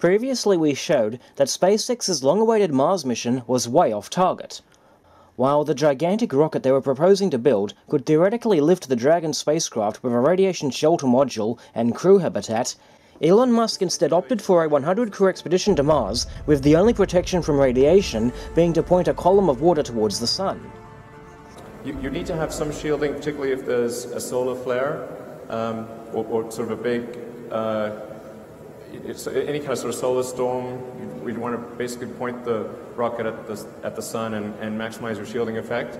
Previously we showed that SpaceX's long-awaited Mars mission was way off target. While the gigantic rocket they were proposing to build could theoretically lift the Dragon spacecraft with a radiation shelter module and crew habitat, Elon Musk instead opted for a 100-crew expedition to Mars, with the only protection from radiation being to point a column of water towards the sun. You need to have some shielding, particularly if there's a solar flare, or sort of a big, any kind of sort of solar storm. We'd want to basically point the rocket at the sun and maximize your shielding effect.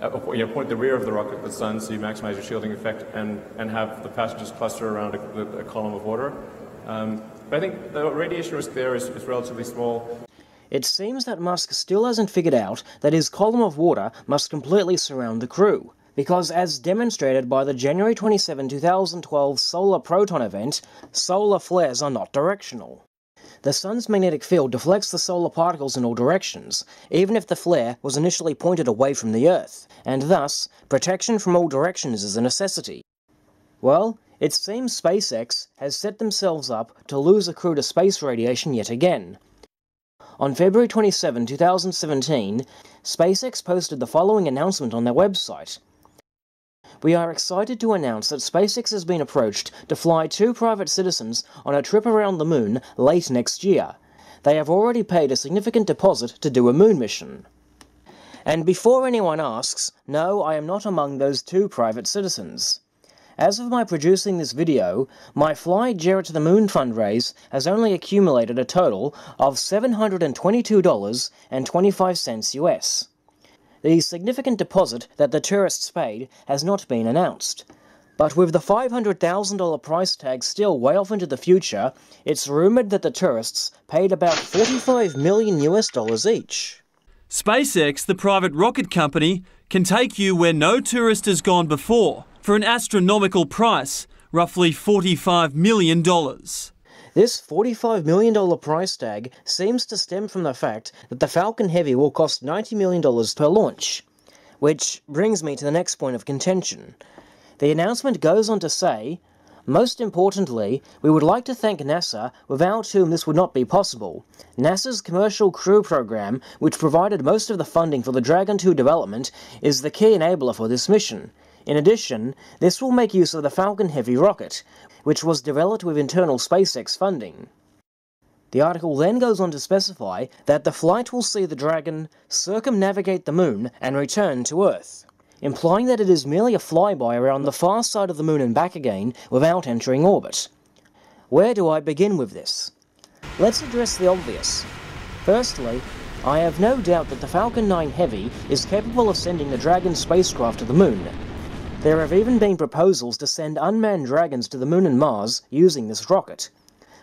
Point the rear of the rocket at the sun so you maximize your shielding effect and have the passengers cluster around a column of water. But I think the radiation risk there is relatively small. It seems that Musk still hasn't figured out that his column of water must completely surround the crew, because as demonstrated by the January 27, 2012 solar proton event, solar flares are not directional. The sun's magnetic field deflects the solar particles in all directions, even if the flare was initially pointed away from the Earth, and thus, protection from all directions is a necessity. Well, it seems SpaceX has set themselves up to lose a crew to space radiation yet again. On February 27, 2017, SpaceX posted the following announcement on their website. We are excited to announce that SpaceX has been approached to fly 2 private citizens on a trip around the moon late next year. They have already paid a significant deposit to do a moon mission. And before anyone asks, no, I am not among those 2 private citizens. As of my producing this video, my Fly Jarrah to the Moon fundraise has only accumulated a total of $722.25 US. The significant deposit that the tourists paid has not been announced, but with the $500,000 price tag still way off into the future, it's rumoured that the tourists paid about $45 million US each. SpaceX, the private rocket company, can take you where no tourist has gone before for an astronomical price, roughly $45 million. This $45 million price tag seems to stem from the fact that the Falcon Heavy will cost $90 million per launch. Which brings me to the next point of contention. The announcement goes on to say, most importantly, we would like to thank NASA, without whom this would not be possible. NASA's Commercial Crew Program, which provided most of the funding for the Dragon 2 development, is the key enabler for this mission. In addition, this will make use of the Falcon Heavy rocket, which was developed with internal SpaceX funding. The article then goes on to specify that the flight will see the Dragon circumnavigate the moon and return to Earth, implying that it is merely a flyby around the far side of the moon and back again without entering orbit. Where do I begin with this? Let's address the obvious. Firstly, I have no doubt that the Falcon 9 Heavy is capable of sending the Dragon spacecraft to the moon. There have even been proposals to send unmanned Dragons to the moon and Mars using this rocket.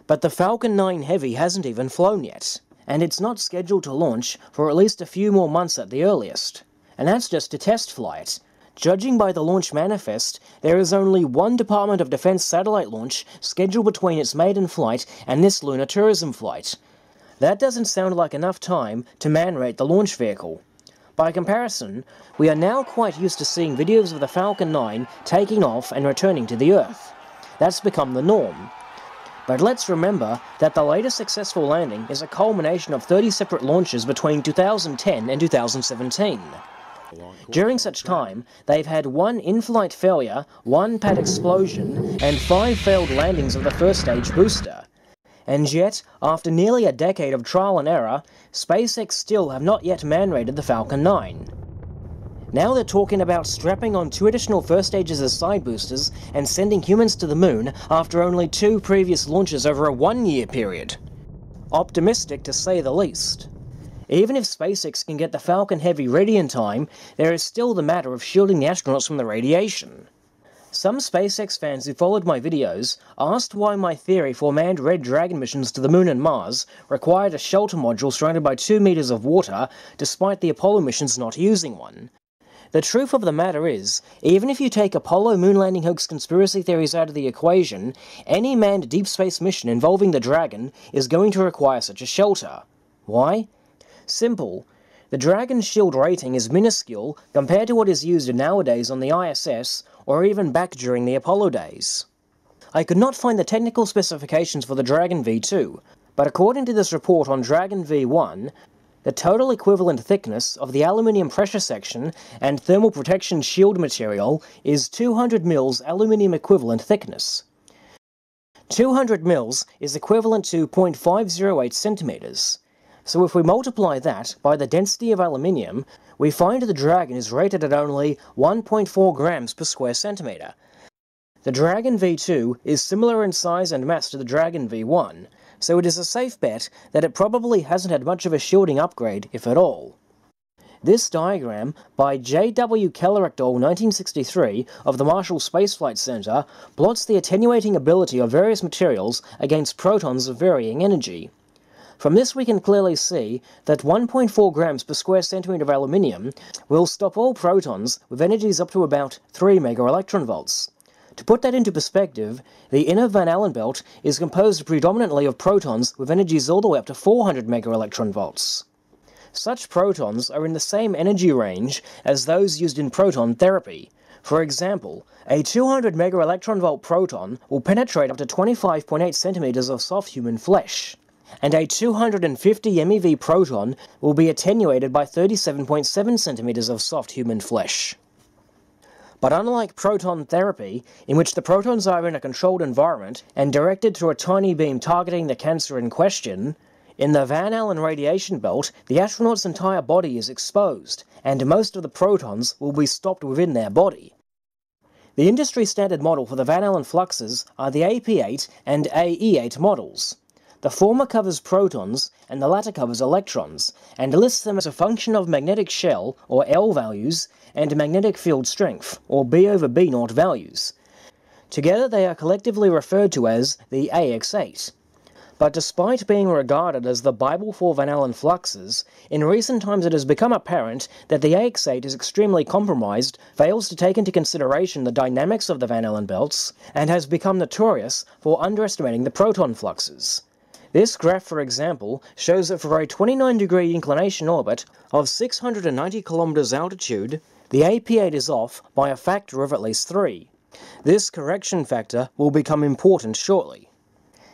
But the Falcon 9 Heavy hasn't even flown yet, and it's not scheduled to launch for at least a few more months at the earliest. And that's just a test flight. Judging by the launch manifest, there is only one Department of Defense satellite launch scheduled between its maiden flight and this lunar tourism flight. That doesn't sound like enough time to man-rate the launch vehicle. By comparison, we are now quite used to seeing videos of the Falcon 9 taking off and returning to the Earth. That's become the norm. But let's remember that the latest successful landing is a culmination of 30 separate launches between 2010 and 2017. During such time, they've had 1 in-flight failure, 1 pad explosion, and 5 failed landings of the first stage booster. And yet, after nearly a decade of trial and error, SpaceX still have not yet man-rated the Falcon 9. Now they're talking about strapping on 2 additional first stages as side boosters and sending humans to the moon after only 2 previous launches over a 1-year period. Optimistic to say the least. Even if SpaceX can get the Falcon Heavy ready in time, there is still the matter of shielding the astronauts from the radiation. Some SpaceX fans who followed my videos asked why my theory for manned Red Dragon missions to the moon and Mars required a shelter module surrounded by 2 meters of water, despite the Apollo missions not using one. The truth of the matter is, even if you take Apollo moon landing hoax conspiracy theories out of the equation, any manned deep space mission involving the Dragon is going to require such a shelter. Why? Simple. The Dragon's shield rating is minuscule compared to what is used nowadays on the ISS, or even back during the Apollo days. I could not find the technical specifications for the Dragon V2, but according to this report on Dragon V1, the total equivalent thickness of the aluminium pressure section and thermal protection shield material is 200 mils aluminium equivalent thickness. 200 mils is equivalent to 0.508 centimeters. So if we multiply that by the density of aluminium, we find the Dragon is rated at only 1.4 grams per square centimeter. The Dragon V2 is similar in size and mass to the Dragon V1, so it is a safe bet that it probably hasn't had much of a shielding upgrade, if at all. This diagram, by J.W. Kellerakdahl 1963 of the Marshall Space Flight Centre, plots the attenuating ability of various materials against protons of varying energy. From this we can clearly see that 1.4 grams per square centimetre of aluminium will stop all protons with energies up to about 3 mega electron volts. To put that into perspective, the inner Van Allen belt is composed predominantly of protons with energies all the way up to 400 mega electron volts. Such protons are in the same energy range as those used in proton therapy. For example, a 200 mega electron volt proton will penetrate up to 25.8 centimeters of soft human flesh, and a 250 MeV proton will be attenuated by 37.7 centimeters of soft human flesh. But unlike proton therapy, in which the protons are in a controlled environment and directed through a tiny beam targeting the cancer in question, in the Van Allen radiation belt, the astronaut's entire body is exposed, and most of the protons will be stopped within their body. The industry standard model for the Van Allen fluxes are the AP8 and AE8 models. The former covers protons, and the latter covers electrons, and lists them as a function of magnetic shell, or L values, and magnetic field strength, or B/B0 values. Together they are collectively referred to as the AX8. But despite being regarded as the Bible for Van Allen fluxes, in recent times it has become apparent that the AX8 is extremely compromised, fails to take into consideration the dynamics of the Van Allen belts, and has become notorious for underestimating the proton fluxes. This graph, for example, shows that for a 29-degree inclination orbit of 690 kilometers altitude, the AP8 is off by a factor of at least 3. This correction factor will become important shortly.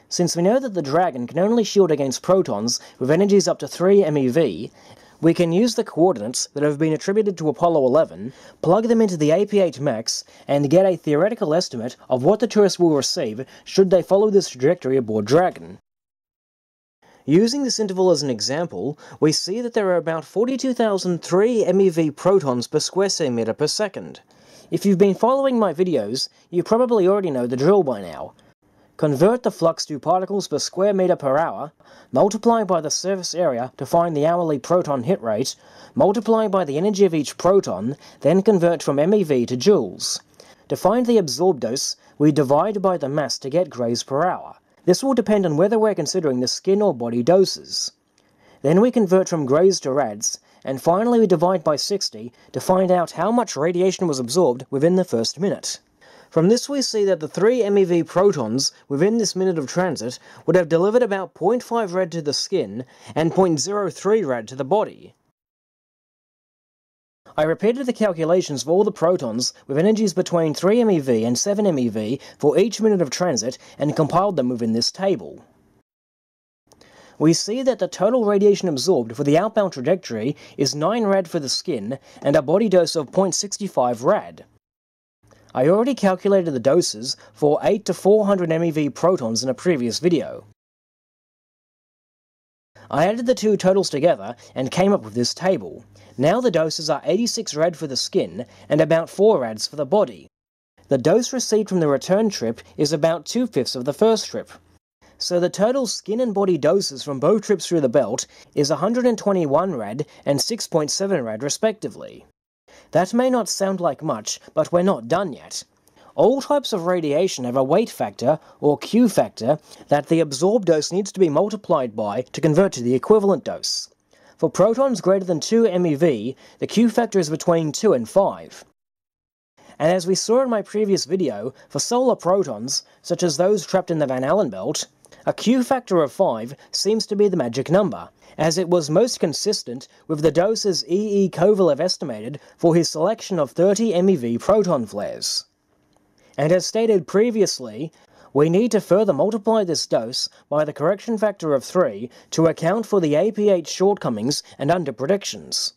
Since we know that the Dragon can only shield against protons with energies up to 3 MeV, we can use the coordinates that have been attributed to Apollo 11, plug them into the AP8 max, and get a theoretical estimate of what the tourists will receive should they follow this trajectory aboard Dragon. Using this interval as an example, we see that there are about 42,003 MeV protons per square centimetre per second. If you've been following my videos, you probably already know the drill by now. Convert the flux to particles per square metre per hour, multiply by the surface area to find the hourly proton hit rate, multiply by the energy of each proton, then convert from MeV to joules. To find the absorbed dose, we divide by the mass to get grays per hour. This will depend on whether we're considering the skin or body doses. Then we convert from grays to rads, and finally we divide by 60 to find out how much radiation was absorbed within the first minute. From this we see that the 3 MeV protons within this minute of transit would have delivered about 0.5 rad to the skin and 0.03 rad to the body. I repeated the calculations for all the protons with energies between 3 MeV and 7 MeV for each minute of transit and compiled them within this table. We see that the total radiation absorbed for the outbound trajectory is 9 rad for the skin and a body dose of 0.65 rad. I already calculated the doses for 8 to 400 MeV protons in a previous video. I added the two totals together and came up with this table. Now the doses are 86 rad for the skin and about 4 rads for the body. The dose received from the return trip is about 2/5 of the first trip. So the total skin and body doses from both trips through the belt is 121 rad and 6.7 rad respectively. That may not sound like much, but we're not done yet. All types of radiation have a weight factor, or Q factor, that the absorbed dose needs to be multiplied by to convert to the equivalent dose. For protons greater than 2 MeV, the Q factor is between 2 and 5. And as we saw in my previous video, for solar protons, such as those trapped in the Van Allen belt, a Q factor of 5 seems to be the magic number, as it was most consistent with the doses E.E. Kovalev estimated for his selection of 30 MeV proton flares. And as stated previously, We need to further multiply this dose by the correction factor of 3 to account for the AP8 shortcomings and underpredictions.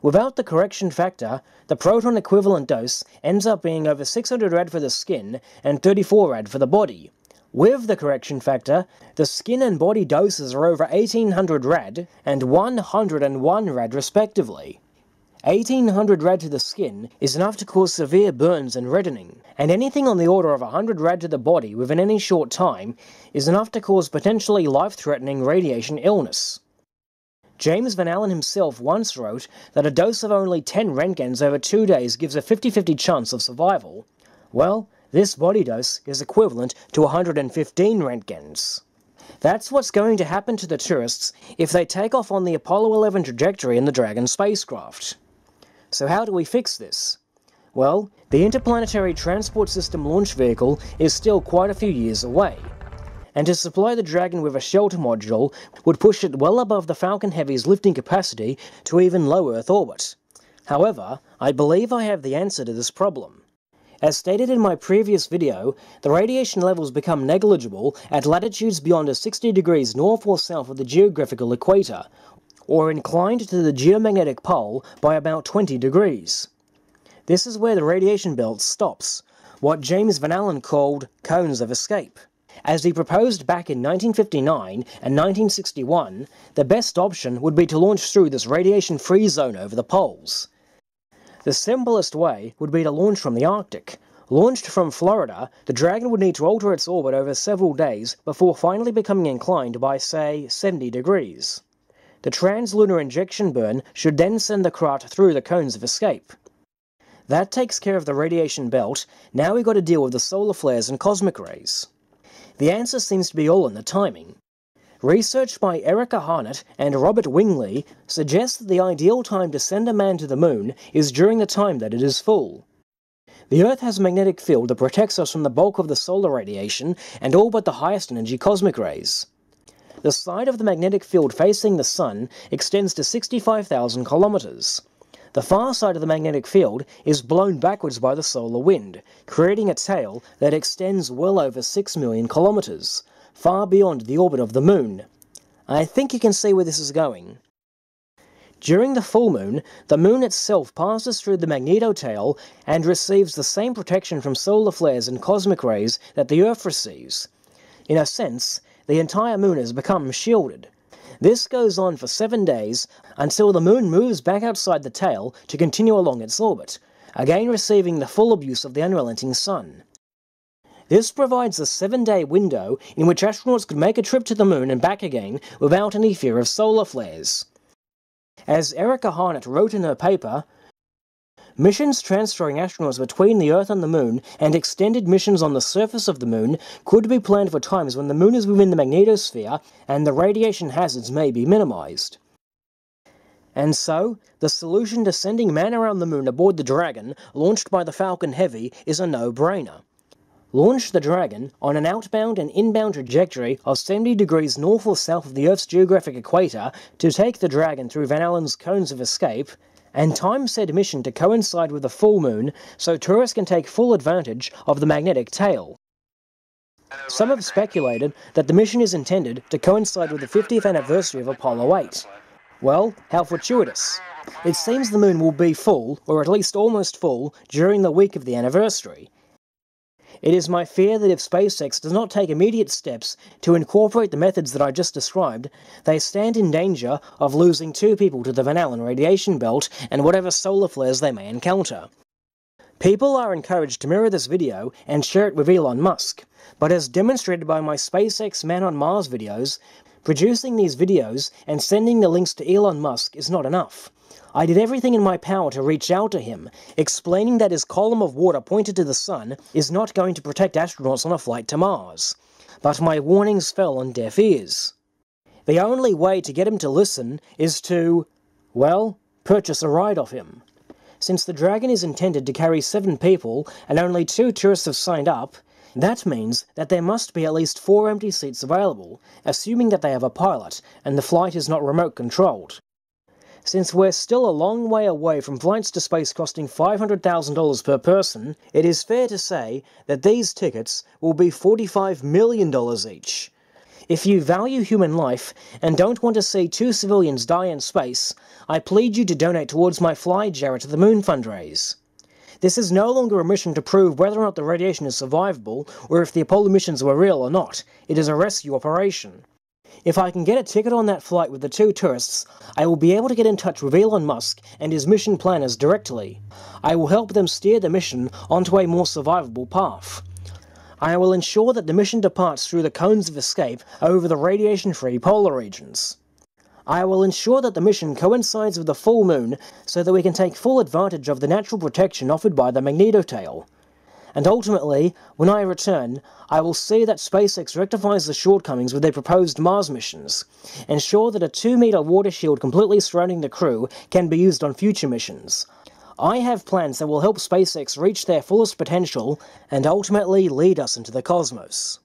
Without the correction factor, the proton equivalent dose ends up being over 600 rad for the skin and 34 rad for the body. With the correction factor, the skin and body doses are over 1800 rad and 101 rad respectively. 1800 rad to the skin is enough to cause severe burns and reddening, and anything on the order of 100 rad to the body within any short time is enough to cause potentially life-threatening radiation illness. James Van Allen himself once wrote that a dose of only 10 Roentgens over 2 days gives a 50-50 chance of survival. Well, this body dose is equivalent to 115 Roentgens. That's what's going to happen to the tourists if they take off on the Apollo 11 trajectory in the Dragon spacecraft. So how do we fix this? Well, the Interplanetary Transport System launch vehicle is still quite a few years away, and to supply the Dragon with a shelter module would push it well above the Falcon Heavy's lifting capacity to even low Earth orbit. However, I believe I have the answer to this problem. As stated in my previous video, the radiation levels become negligible at latitudes beyond a 60 degrees north or south of the geographical equator, or inclined to the geomagnetic pole by about 20 degrees. This is where the radiation belt stops, what James Van Allen called cones of escape. As he proposed back in 1959 and 1961, the best option would be to launch through this radiation-free zone over the poles. The simplest way would be to launch from the Arctic. Launched from Florida, the Dragon would need to alter its orbit over several days before finally becoming inclined by, say, 70 degrees. The translunar injection burn should then send the craft through the cones of escape. That takes care of the radiation belt. Now we've got to deal with the solar flares and cosmic rays. The answer seems to be all in the timing. Research by Erica Harnett and Robert Wingley suggests that the ideal time to send a man to the moon is during the time that it is full. The Earth has a magnetic field that protects us from the bulk of the solar radiation and all but the highest energy cosmic rays. The side of the magnetic field facing the Sun extends to 65,000 kilometers. The far side of the magnetic field is blown backwards by the solar wind, creating a tail that extends well over 6 million kilometers, far beyond the orbit of the Moon. I think you can see where this is going. During the full moon, the Moon itself passes through the magnetotail and receives the same protection from solar flares and cosmic rays that the Earth receives. In a sense, the entire moon has become shielded. This goes on for 7 days until the moon moves back outside the tail to continue along its orbit, again receiving the full abuse of the unrelenting sun. This provides a 7-day window in which astronauts could make a trip to the moon and back again without any fear of solar flares. As Erica Harnett wrote in her paper, missions transferring astronauts between the Earth and the Moon and extended missions on the surface of the Moon could be planned for times when the Moon is within the magnetosphere and the radiation hazards may be minimized. And so, the solution to sending man around the Moon aboard the Dragon, launched by the Falcon Heavy, is a no-brainer. Launch the Dragon on an outbound and inbound trajectory of 70 degrees north or south of the Earth's geographic equator to take the Dragon through Van Allen's cones of escape, and time said mission to coincide with the full moon so tourists can take full advantage of the magnetic tail. Some have speculated that the mission is intended to coincide with the 50th anniversary of Apollo 8. Well, how fortuitous. It seems the moon will be full, or at least almost full, during the week of the anniversary. It is my fear that if SpaceX does not take immediate steps to incorporate the methods that I just described, they stand in danger of losing 2 people to the Van Allen radiation belt and whatever solar flares they may encounter. People are encouraged to mirror this video and share it with Elon Musk, but as demonstrated by my SpaceX Man on Mars videos, producing these videos and sending the links to Elon Musk is not enough. I did everything in my power to reach out to him, explaining that his column of water pointed to the sun is not going to protect astronauts on a flight to Mars. But my warnings fell on deaf ears. The only way to get him to listen is to, well, purchase a ride off him. Since the Dragon is intended to carry 7 people and only 2 tourists have signed up, that means that there must be at least 4 empty seats available, assuming that they have a pilot and the flight is not remote controlled. Since we're still a long way away from flights to space costing $500,000 per person, it is fair to say that these tickets will be $45 million each. If you value human life and don't want to see two civilians die in space, I plead you to donate towards my Fly Jarrah to the Moon fundraise. This is no longer a mission to prove whether or not the radiation is survivable or if the Apollo missions were real or not. It is a rescue operation. If I can get a ticket on that flight with the two tourists, I will be able to get in touch with Elon Musk and his mission planners directly. I will help them steer the mission onto a more survivable path. I will ensure that the mission departs through the cones of escape over the radiation-free polar regions. I will ensure that the mission coincides with the full moon so that we can take full advantage of the natural protection offered by the magnetotail. And ultimately, when I return, I will see that SpaceX rectifies the shortcomings with their proposed Mars missions, ensure that a 2-meter water shield completely surrounding the crew can be used on future missions. I have plans that will help SpaceX reach their fullest potential and ultimately lead us into the cosmos.